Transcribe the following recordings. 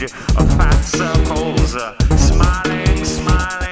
made of fat circles, smiling, smiling.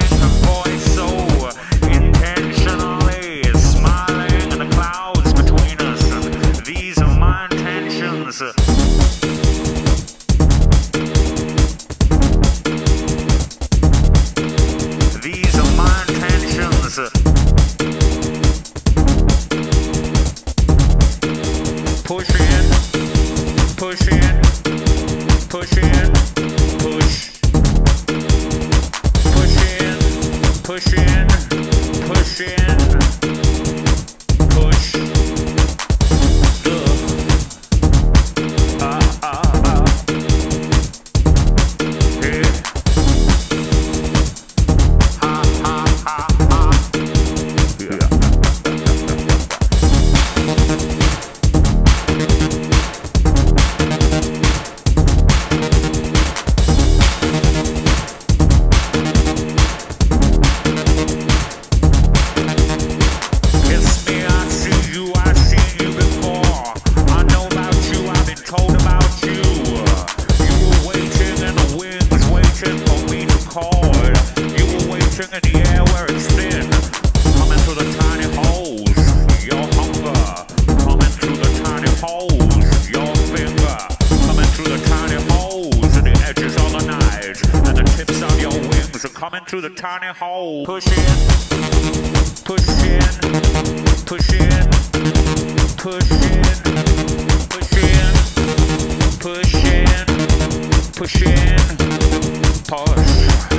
Push in, push in, push in, push.